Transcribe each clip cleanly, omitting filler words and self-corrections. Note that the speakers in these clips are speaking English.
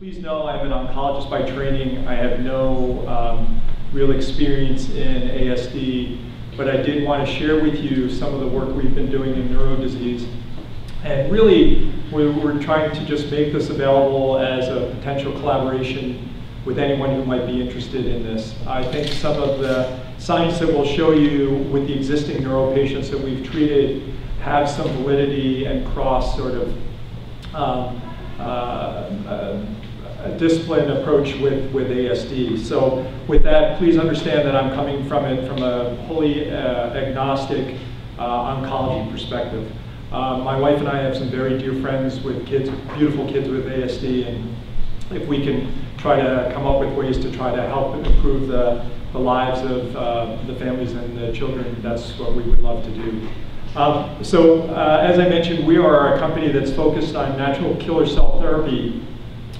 Please know I'm an oncologist by training. I have no real experience in ASD, but I did want to share with you some of the work we've been doing in neurodisease. And really, we're trying to just make this available as a potential collaboration with anyone who might be interested in this. I think some of the science that we'll show you with the existing neuro patients that we've treated have some validity and cross sort of a discipline approach with ASD. So with that, please understand that I'm coming from it from a wholly agnostic oncology perspective. My wife and I have some very dear friends with kids, beautiful kids with ASD, and if we can try to come up with ways to try to help improve the lives of the families and the children, that's what we would love to do. As I mentioned, we are a company that's focused on natural killer cell therapy.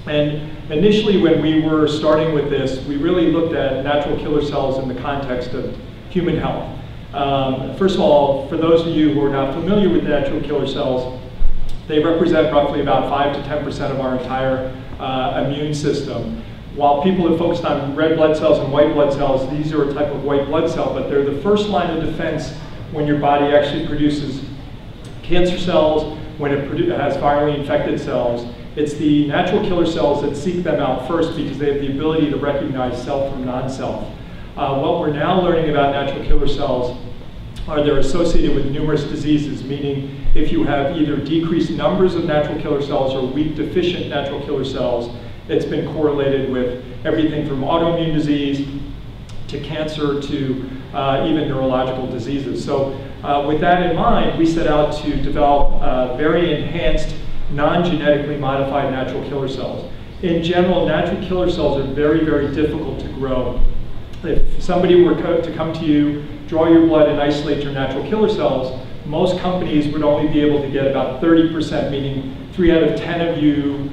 And initially when we were starting with this, we really looked at natural killer cells in the context of human health. First of all, for those of you who are not familiar with natural killer cells, they represent roughly about 5 to 10% of our entire immune system. While people have focused on red blood cells and white blood cells, these are a type of white blood cell, but they're the first line of defense when your body actually produces cancer cells, when it has virally infected cells. It's the natural killer cells that seek them out first because they have the ability to recognize self from non-self. What we're now learning about natural killer cells are they're associated with numerous diseases, meaning if you have either decreased numbers of natural killer cells or weak, deficient natural killer cells, it's been correlated with everything from autoimmune disease to cancer to even neurological diseases. So with that in mind, we set out to develop very enhanced non-genetically modified natural killer cells. In general, natural killer cells are very, very difficult to grow. If somebody were to come to you, draw your blood and isolate your natural killer cells, most companies would only be able to get about 30%, meaning 3 out of 10 of you,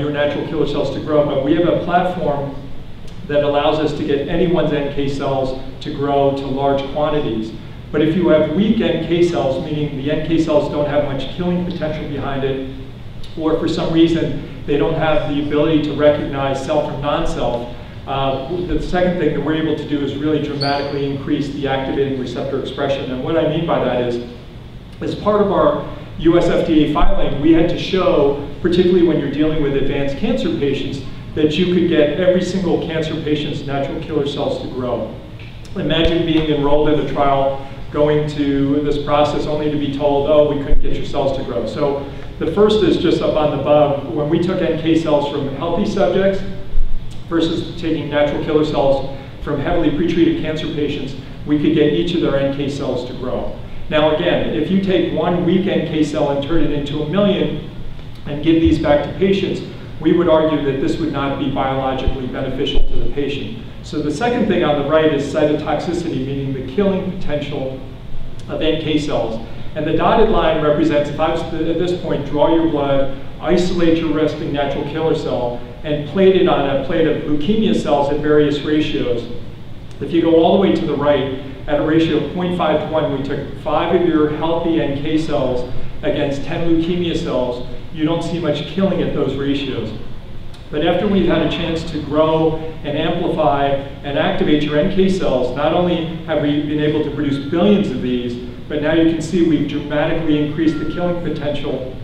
your natural killer cells to grow. But we have a platform that allows us to get anyone's NK cells to grow to large quantities. But if you have weak NK cells, meaning the NK cells don't have much killing potential behind it, or for some reason they don't have the ability to recognize self from non-self, the second thing that we're able to do is really dramatically increase the activating receptor expression. And what I mean by that is, as part of our US FDA filing, we had to show, particularly when you're dealing with advanced cancer patients, that you could get every single cancer patient's natural killer cells to grow. Imagine being enrolled in a trial, going to this process only to be told, oh, we couldn't get your cells to grow. So the first is just up on the above. When we took NK cells from healthy subjects versus taking natural killer cells from heavily pretreated cancer patients, we could get each of their NK cells to grow. Now again, if you take one weak NK cell and turn it into 1 million and give these back to patients, we would argue that this would not be biologically beneficial to the patient. So the second thing on the right is cytotoxicity, meaning the killing potential of NK cells. And the dotted line represents, if I was at this point, draw your blood, isolate your resting natural killer cell, and plate it on a plate of leukemia cells at various ratios. If you go all the way to the right, at a ratio of 0.5 to 1, we took 5 of your healthy NK cells against 10 leukemia cells. You don't see much killing at those ratios. But after we've had a chance to grow and amplify and activate your NK cells, not only have we been able to produce billions of these, but now you can see we've dramatically increased the killing potential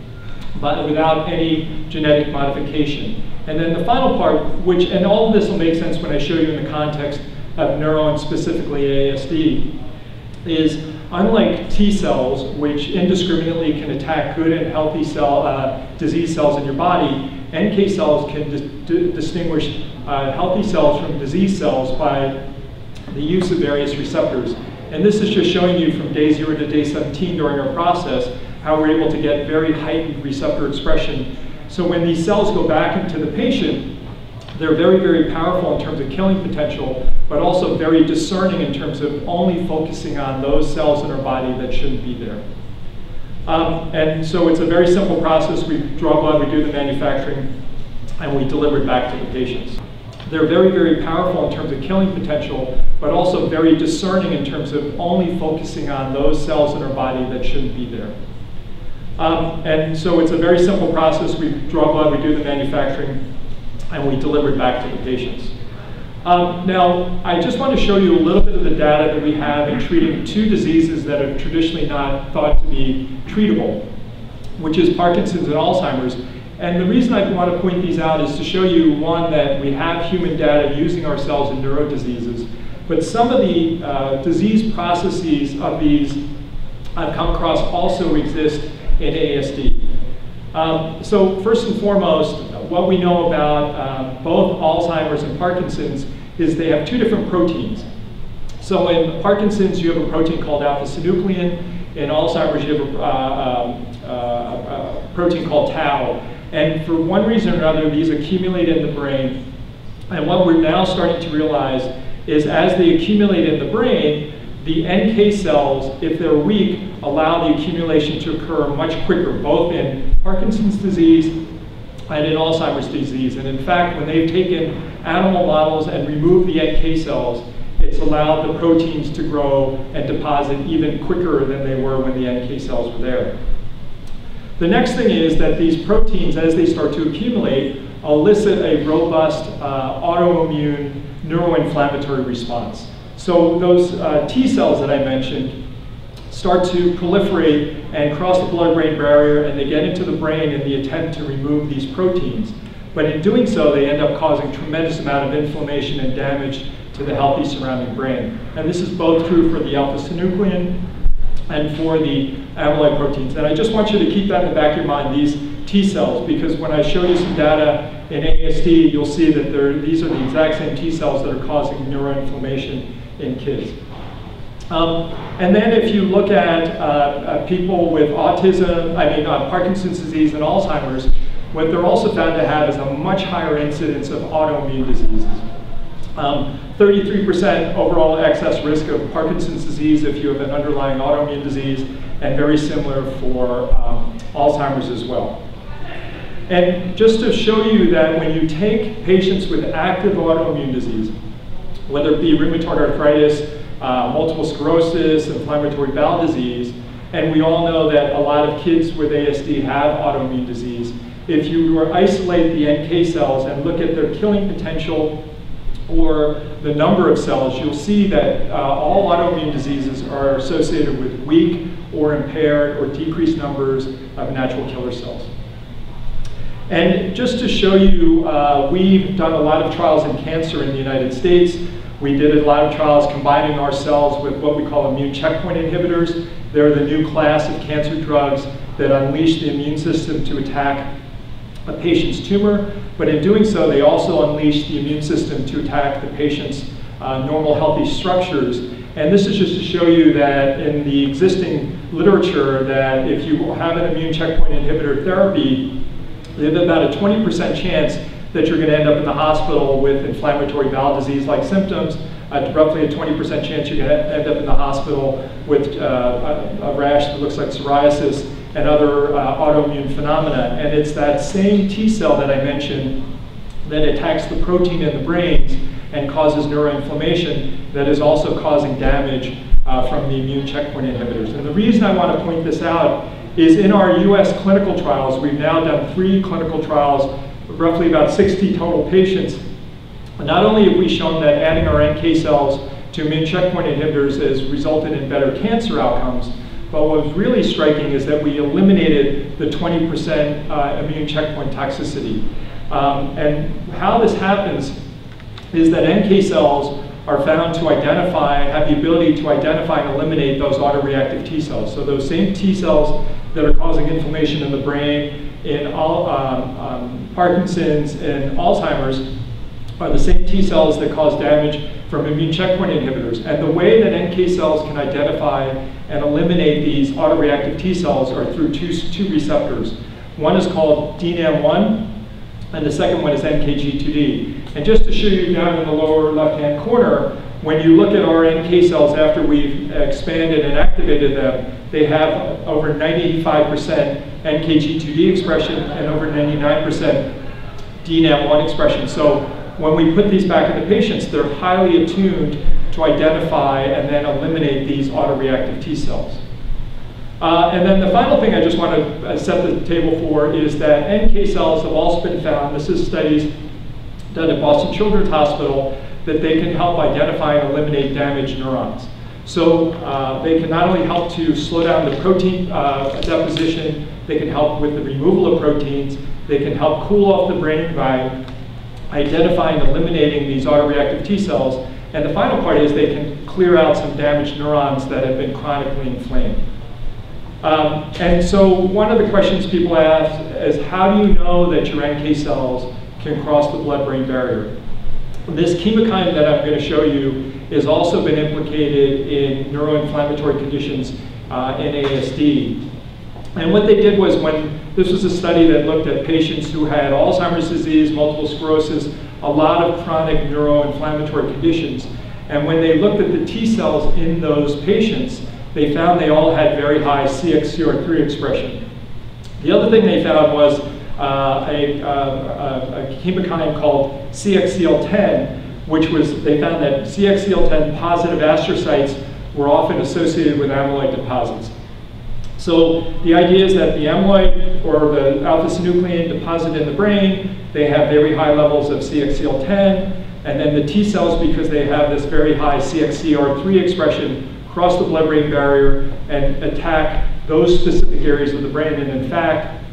but without any genetic modification. And then the final part, which, and all of this will make sense when I show you in the context of neuro and specifically ASD, is unlike T cells, which indiscriminately can attack good and healthy cell, disease cells in your body, NK cells can distinguish healthy cells from disease cells by the use of various receptors. And this is just showing you from day 0 to day 17 during our process how we're able to get very heightened receptor expression. So when these cells go back into the patient, they're very, very powerful in terms of killing potential, but also very discerning in terms of only focusing on those cells in our body that shouldn't be there. And so it's a very simple process. We draw blood, we do the manufacturing, and we deliver it back to the patients. They're very, very powerful in terms of killing potential, but also very discerning in terms of only focusing on those cells in our body that shouldn't be there. And so it's a very simple process. We draw blood, we do the manufacturing, and we delivered back to the patients. Now, I just want to show you a little bit of the data that we have in treating two diseases that are traditionally not thought to be treatable, which is Parkinson's and Alzheimer's. And the reason I want to point these out is to show you, one, that we have human data using ourselves in neurodiseases, but some of the disease processes of these I've come across also exist in ASD. So first and foremost, what we know about both Alzheimer's and Parkinson's is they have two different proteins. So in Parkinson's, you have a protein called alpha-synuclein. In Alzheimer's, you have a protein called tau. And for one reason or another, these accumulate in the brain. And what we're now starting to realize is as they accumulate in the brain, the NK cells, if they're weak, allow the accumulation to occur much quicker, both in Parkinson's disease and in Alzheimer's disease. And in fact, when they've taken animal models and removed the NK cells, it's allowed the proteins to grow and deposit even quicker than they were when the NK cells were there. The next thing is that these proteins, as they start to accumulate, elicit a robust autoimmune neuroinflammatory response. So those T cells that I mentioned start to proliferate and cross the blood-brain barrier, and they get into the brain in the attempt to remove these proteins. But in doing so, they end up causing a tremendous amount of inflammation and damage to the healthy surrounding brain. And this is both true for the alpha-synuclein and for the amyloid proteins. And I just want you to keep that in the back of your mind, these T cells, because when I show you some data in ASD, you'll see that these are the exact same T cells that are causing neuroinflammation in kids. And then if you look at people with autism, Parkinson's disease and Alzheimer's, what they're also found to have is a much higher incidence of autoimmune diseases. 33% overall excess risk of Parkinson's disease if you have an underlying autoimmune disease, and very similar for Alzheimer's as well. And just to show you that when you take patients with active autoimmune disease, whether it be rheumatoid arthritis, multiple sclerosis, inflammatory bowel disease, and we all know that a lot of kids with ASD have autoimmune disease. If you were to isolate the NK cells and look at their killing potential or the number of cells, you'll see that all autoimmune diseases are associated with weak or impaired or decreased numbers of natural killer cells. And just to show you, we've done a lot of trials in cancer in the United States. We did a lot of trials combining ourselves with what we call immune checkpoint inhibitors. They're the new class of cancer drugs that unleash the immune system to attack a patient's tumor, but in doing so, they also unleash the immune system to attack the patient's normal healthy structures. And this is just to show you that in the existing literature that if you have an immune checkpoint inhibitor therapy, they have about a 20% chance that you're going to end up in the hospital with inflammatory bowel disease-like symptoms, roughly a 20% chance you're going to end up in the hospital with a rash that looks like psoriasis and other autoimmune phenomena. And it's that same T cell that I mentioned that attacks the protein in the brains and causes neuroinflammation that is also causing damage from the immune checkpoint inhibitors. And the reason I want to point this out is in our US clinical trials, we've now done 3 clinical trials, roughly about 60 total patients. Not only have we shown that adding our NK cells to immune checkpoint inhibitors has resulted in better cancer outcomes, but what's really striking is that we eliminated the 20% immune checkpoint toxicity. And how this happens is that NK cells are found to identify, have the ability to identify and eliminate those autoreactive T cells. So those same T cells that are causing inflammation in the brain in all, Parkinson's and Alzheimer's are the same T cells that cause damage from immune checkpoint inhibitors. And the way that NK cells can identify and eliminate these autoreactive T cells are through two receptors. One is called DNAM1, and the second one is NKG2D. And just to show you down in the lower left-hand corner, when you look at our NK cells after we've expanded and activated them, they have over 95% NKG2D expression and over 99% DNAM1 expression. So when we put these back into patients, they're highly attuned to identify and then eliminate these autoreactive T cells. And then the final thing I just want to set the table for is that NK cells have also been found, this is studies done at Boston Children's Hospital that they can help identify and eliminate damaged neurons. So they can not only help to slow down the protein deposition, they can help with the removal of proteins, they can help cool off the brain by identifying and eliminating these autoreactive T cells, and the final part is they can clear out some damaged neurons that have been chronically inflamed. And so one of the questions people ask is, how do you know that your NK cells can cross the blood-brain barrier? This chemokine that I'm going to show you has also been implicated in neuroinflammatory conditions in ASD. And what they did was, when this was a study that looked at patients who had Alzheimer's disease, multiple sclerosis, a lot of chronic neuroinflammatory conditions, and when they looked at the T cells in those patients, they found they all had very high CXCR3 expression. The other thing they found was a chemokine called CXCL10, which was, they found that CXCL10 positive astrocytes were often associated with amyloid deposits. So the idea is that the amyloid or the alpha-synuclein deposit in the brain, they have very high levels of CXCL10, and then the T cells, because they have this very high CXCR3 expression, cross the blood-brain barrier and attack those specific areas of the brain. And in fact,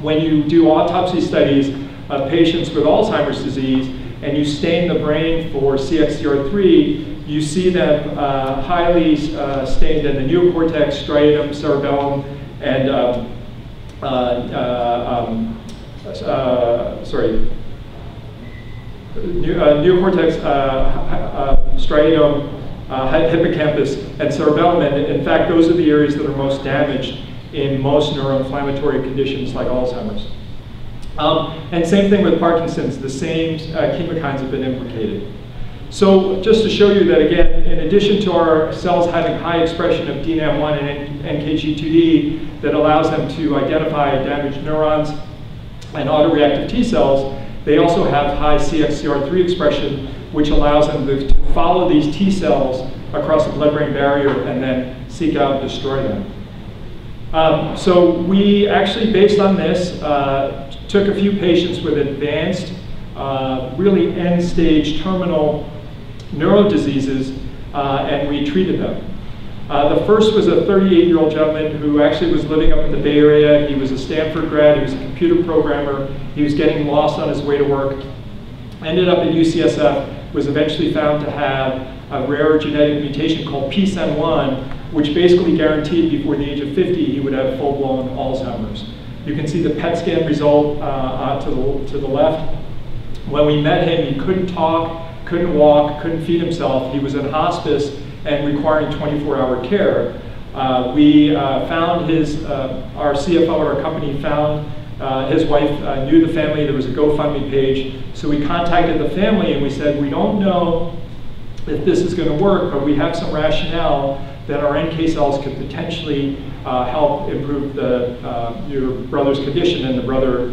when you do autopsy studies of patients with Alzheimer's disease and you stain the brain for CXCR3, you see them highly stained in the neocortex, striatum, cerebellum, and neocortex, striatum, hippocampus, and cerebellum. And in fact, those are the areas that are most damaged in most neuroinflammatory conditions like Alzheimer's. And same thing with Parkinson's, the same chemokines have been implicated. So just to show you that again, in addition to our cells having high expression of DNAM1 and NKG2D that allows them to identify damaged neurons and autoreactive T cells, they also have high CXCR3 expression, which allows them to follow these T cells across the blood-brain barrier and then seek out and destroy them. So we actually, based on this, took a few patients with advanced, really end-stage terminal neuro diseases, and we treated them. The first was a 38-year-old gentleman who actually was living up in the Bay Area. He was a Stanford grad, he was a computer programmer, he was getting lost on his way to work, ended up at UCSF, was eventually found to have a rare genetic mutation called PSEN1, which basically guaranteed before the age of 50 he would have full-blown Alzheimer's. You can see the PET scan result to the left. When we met him, he couldn't talk, couldn't walk, couldn't feed himself. He was in hospice and requiring 24-hour care. We found his, our CFO of our company found his wife knew the family. There was a GoFundMe page. So we contacted the family and we said, we don't know if this is going to work, but we have some rationale that our NK cells could potentially help improve the, your brother's condition, and the brother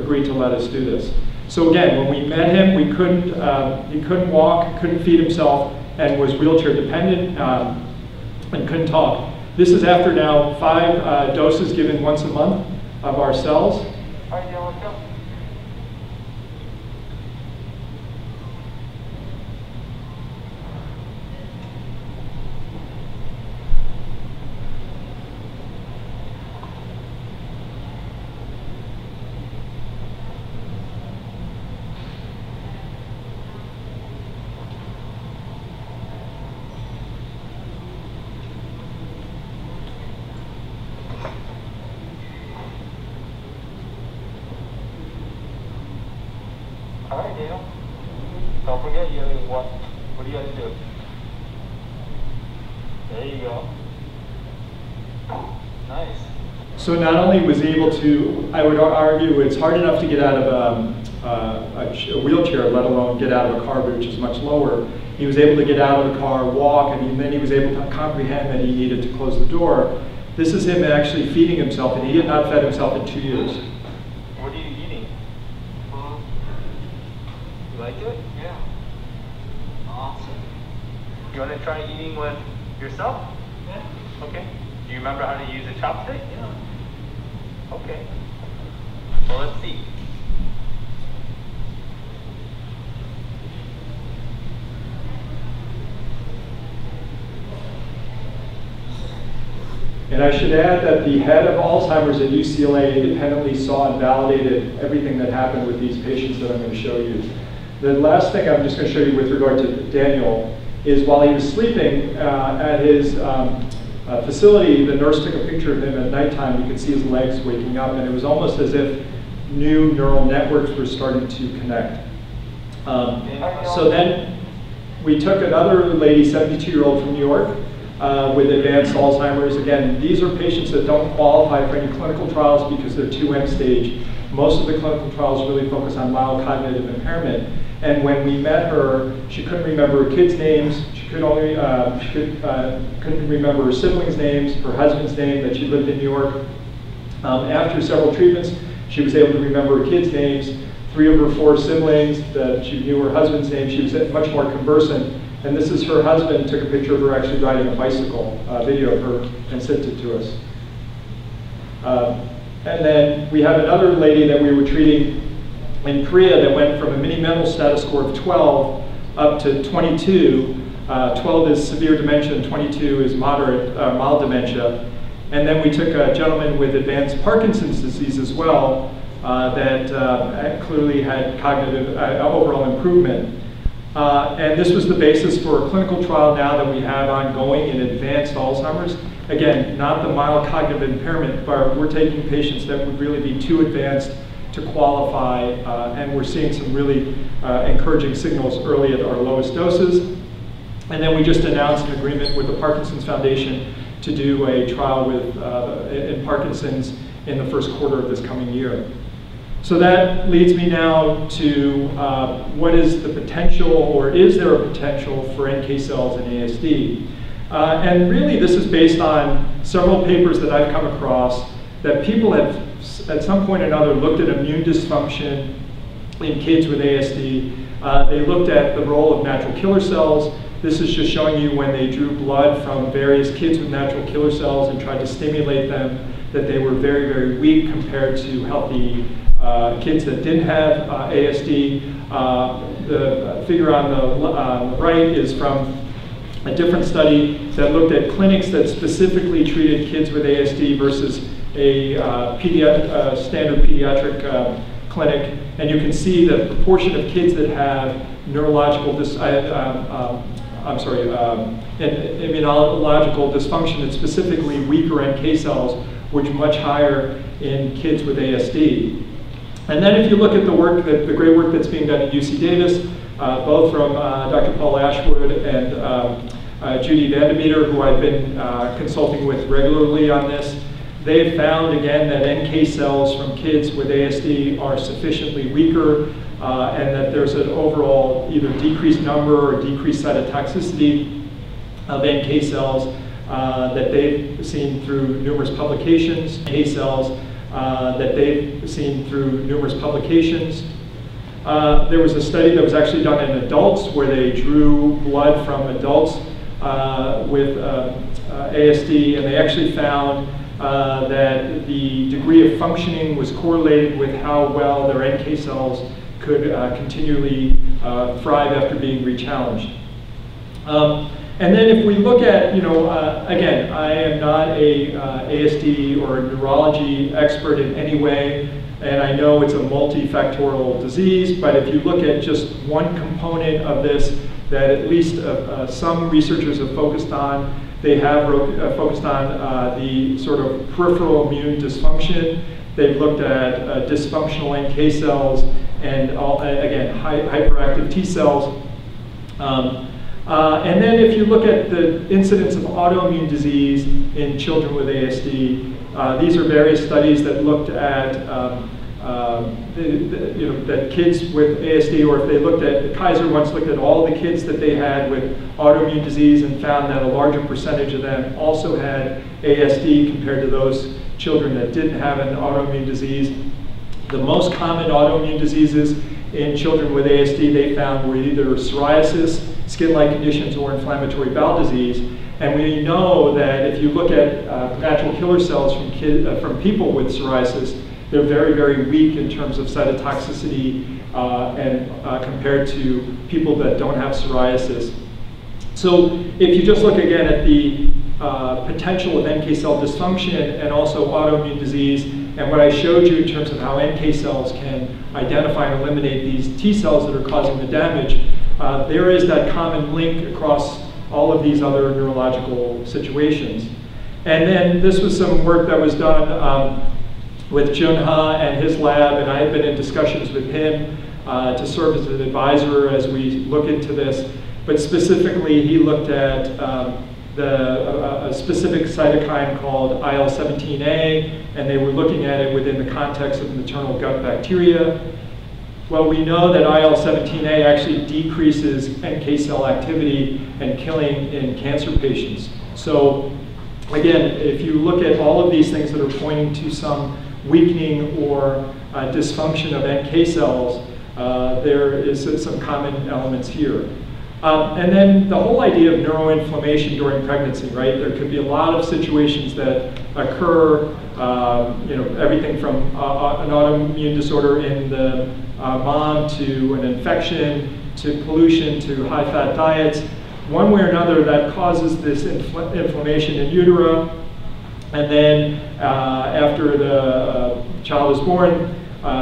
agreed to let us do this. So again, when we met him, we couldn't, he couldn't walk, couldn't feed himself, and was wheelchair dependent and couldn't talk. This is after now 5 doses given once a month of our cells. Don't forget you only one. What do you have to do? There you go. Nice. So not only was he able to, I would argue it's hard enough to get out of a wheelchair, let alone get out of a car, which is much lower. He was able to get out of the car, walk, and then he was able to comprehend that he needed to close the door. This is him actually feeding himself, and he had not fed himself in 2 years. What do you like it? Yeah. Awesome. You want to try eating with yourself? Yeah. Okay. Do you remember how to use a chopstick? Yeah. Okay. Well, let's see. And I should add that the head of Alzheimer's at UCLA independently saw and validated everything that happened with these patients that I'm going to show you. The last thing I'm just going to show you with regard to Daniel is while he was sleeping at his facility, the nurse took a picture of him at nighttime. You could see his legs waking up, and it was almost as if new neural networks were starting to connect. So then we took another lady, 72-year-old from New York, with advanced Alzheimer's. Again, these are patients that don't qualify for any clinical trials because they're 2M stage. Most of the clinical trials really focus on mild cognitive impairment. And when we met her, she couldn't remember her kids' names. She could only couldn't remember her siblings' names, her husband's name, that she lived in New York. After several treatments, she was able to remember her kids' names, 3 of her 4 siblings, she knew her husband's name. She was much more conversant. And this is her husband, took a picture of her actually riding a bicycle, video of her, and sent it to us. And then we have another lady that we were treating in Korea that went from a mini mental status score of 12 up to 22. 12 is severe dementia, and 22 is moderate, mild dementia. And then we took a gentleman with advanced Parkinson's disease as well that clearly had cognitive overall improvement. And this was the basis for a clinical trial now that we have ongoing in advanced Alzheimer's. Again, not the mild cognitive impairment, but we're taking patients that would really be too advanced to qualify, and we're seeing some really encouraging signals early at our lowest doses. And then we just announced an agreement with the Parkinson's Foundation to do a trial with, in Parkinson's in the first quarter of this coming year. So that leads me now to what is the potential, or is there a potential for NK cells in ASD? And really this is based on several papers that I've come across that people have at some point or another looked at immune dysfunction in kids with ASD. They looked at the role of natural killer cells. This is just showing you when they drew blood from various kids with natural killer cells and tried to stimulate them, that they were very, very weak compared to healthy kids that didn't have ASD. The figure on the right is from a different study that looked at clinics that specifically treated kids with ASD versus a standard pediatric clinic. And you can see the proportion of kids that have neurological, immunological dysfunction and specifically weaker NK cells, which much higher in kids with ASD. And then if you look at the work, the great work that's being done at UC Davis, both from Dr. Paul Ashwood and Judy Vandemeter, who I've been consulting with regularly on this, they've found again that NK cells from kids with ASD are sufficiently weaker and that there's an overall either decreased number or decreased cytotoxicity of NK cells that they've seen through numerous publications. NK cells that they've seen through numerous publications. There was a study that was actually done in adults where they drew blood from adults with ASD, and they actually found that the degree of functioning was correlated with how well their NK cells could continually thrive after being rechallenged. And then if we look at, you know, again, I am not a ASD or a neurology expert in any way, and I know it's a multifactorial disease, but if you look at just one component of this that at least some researchers have focused on, they have focused on the sort of peripheral immune dysfunction. They've looked at dysfunctional NK cells and, again, hyperactive T cells. And then if you look at the incidence of autoimmune disease in children with ASD, these are various studies that looked at you know, that kids with ASD, or if they looked at, Kaiser once looked at all the kids that they had with autoimmune disease and found that a larger percentage of them also had ASD compared to those children that didn't have an autoimmune disease. The most common autoimmune diseases in children with ASD they found were either psoriasis, skin-like conditions, or inflammatory bowel disease. And we know that if you look at natural killer cells from people with psoriasis, they're very, very weak in terms of cytotoxicity and compared to people that don't have psoriasis. So if you just look again at the potential of NK cell dysfunction and also autoimmune disease, and what I showed you in terms of how NK cells can identify and eliminate these T cells that are causing the damage, there is that common link across all of these other neurological situations. And then this was some work that was done with Jun Huh and his lab, and I have been in discussions with him to serve as an advisor as we look into this. But specifically, he looked at a specific cytokine called IL-17A, and they were looking at it within the context of maternal gut bacteria. Well, we know that IL-17A actually decreases NK cell activity and killing in cancer patients. So again, if you look at all of these things that are pointing to some weakening or dysfunction of NK cells, there is some common elements here. And then the whole idea of neuroinflammation during pregnancy, right? There could be a lot of situations that occur, you know, everything from an autoimmune disorder in the mom to an infection, to pollution, to high-fat diets. One way or another, that causes this inflammation in utero. And then after the child is born,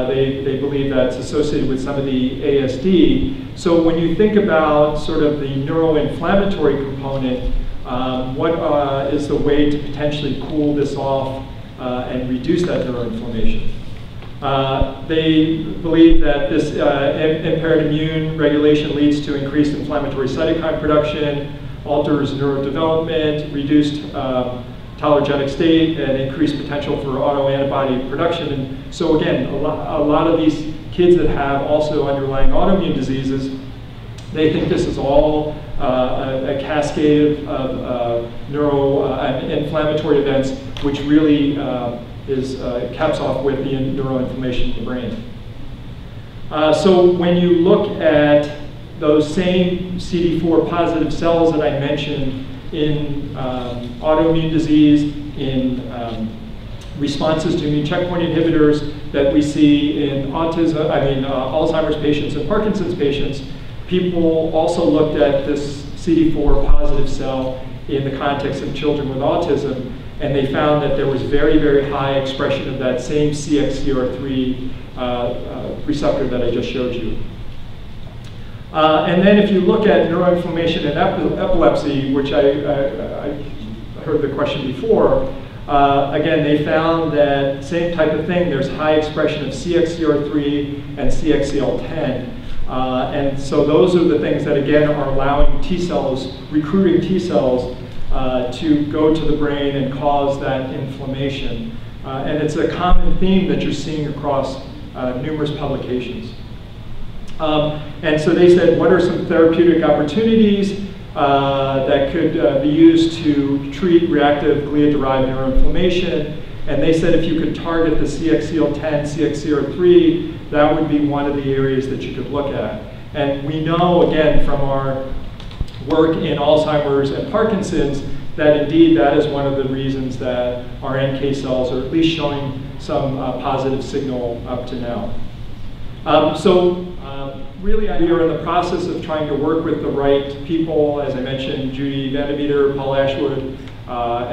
they believe that's associated with some of the ASD. So when you think about sort of the neuroinflammatory component, what is the way to potentially cool this off and reduce that neuroinflammation? They believe that this impaired immune regulation leads to increased inflammatory cytokine production, alters neurodevelopment, reduced tolerogenic state, and increased potential for autoantibody production. And so again, a lot of these kids that have also underlying autoimmune diseases, they think this is all a cascade of neuroinflammatory events, which really caps off with the neuroinflammation in the brain. So when you look at those same CD4 positive cells that I mentioned in autoimmune disease, in responses to immune checkpoint inhibitors that we see in autism, Alzheimer's patients and Parkinson's patients, people also looked at this CD4 positive cell in the context of children with autism, and they found that there was very, very high expression of that same CXCR3 receptor that I just showed you. And then if you look at neuroinflammation and epilepsy, which I heard the question before, again, they found that same type of thing. There's high expression of CXCR3 and CXCL10. And so those are the things that, again, are allowing T cells, recruiting T cells to go to the brain and cause that inflammation. And it's a common theme that you're seeing across numerous publications. And so they said, what are some therapeutic opportunities that could be used to treat reactive glia-derived neuroinflammation? And they said if you could target the CXCL10, CXCR3, that would be one of the areas that you could look at. And we know, again, from our work in Alzheimer's and Parkinson's, that indeed that is one of the reasons that our NK cells are at least showing some positive signal up to now. Really, we are in the process of trying to work with the right people. As I mentioned, Judy Vandemeter, Paul Ashwood,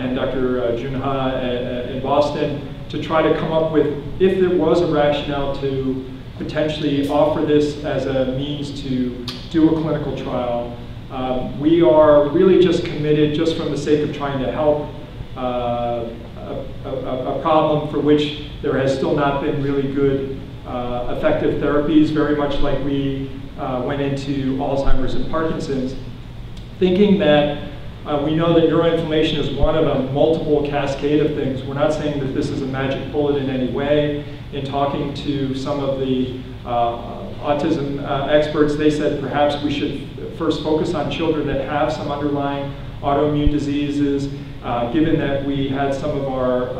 and Dr. Jun Huh in Boston, to try to come up with, if there was a rationale to potentially offer this as a means to do a clinical trial. We are really just committed, just from the sake of trying to help a problem for which there has still not been really good effective therapies, very much like we went into Alzheimer's and Parkinson's, thinking that we know that neuroinflammation is one of a multiple cascade of things. We're not saying that this is a magic bullet in any way. In talking to some of the autism experts, they said perhaps we should first focus on children that have some underlying autoimmune diseases, given that we had some of our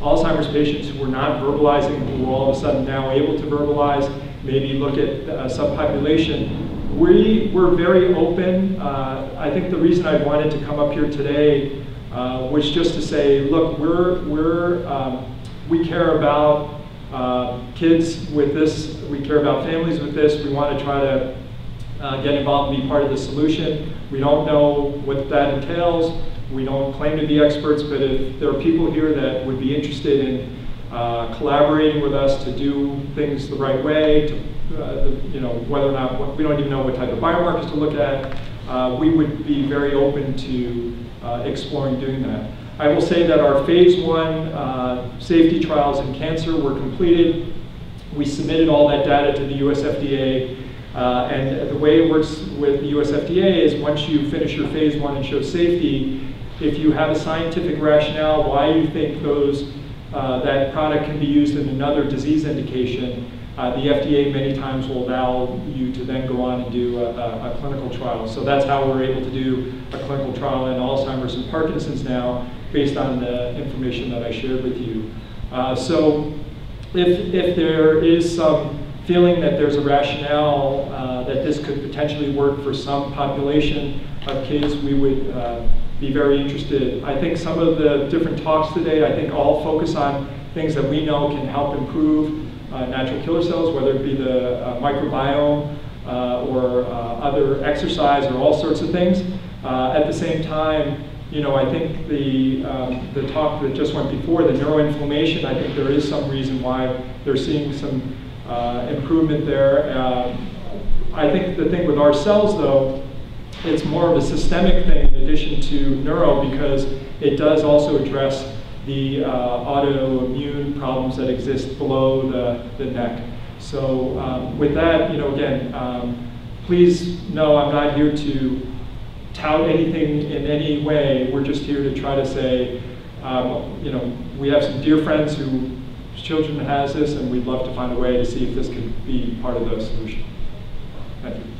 Alzheimer's patients who were not verbalizing, who were all of a sudden now able to verbalize, maybe look at subpopulation. We were very open. I think the reason I wanted to come up here today was just to say, look, we care about kids with this, we care about families with this, we want to try to get involved and be part of the solution. We don't know what that entails. We don't claim to be experts, but if there are people here that would be interested in collaborating with us to do things the right way, to, you know, whether or not, we don't even know what type of biomarkers to look at, we would be very open to exploring doing that. I will say that our phase 1 safety trials in cancer were completed. We submitted all that data to the US FDA. And the way it works with the US FDA is once you finish your phase 1 and show safety, if you have a scientific rationale why you think those, that product can be used in another disease indication, the FDA many times will allow you to then go on and do a clinical trial. So that's how we're able to do a clinical trial in Alzheimer's and Parkinson's now, based on the information that I shared with you. So if there is some feeling that there's a rationale that this could potentially work for some population of kids, we would be very interested. I think some of the different talks today, I think all focus on things that we know can help improve natural killer cells, whether it be the microbiome or other exercise or all sorts of things. At the same time, you know, I think the talk that just went before, the neuroinflammation, I think there is some reason why they're seeing some improvement there. I think the thing with our cells though, it's more of a systemic thing in addition to neuro, because it does also address the autoimmune problems that exist below the neck. So with that, you know, again, please know I'm not here to tout anything in any way. We're just here to try to say, you know, we have some dear friends who children has this, and we'd love to find a way to see if this could be part of the solution. Thank you.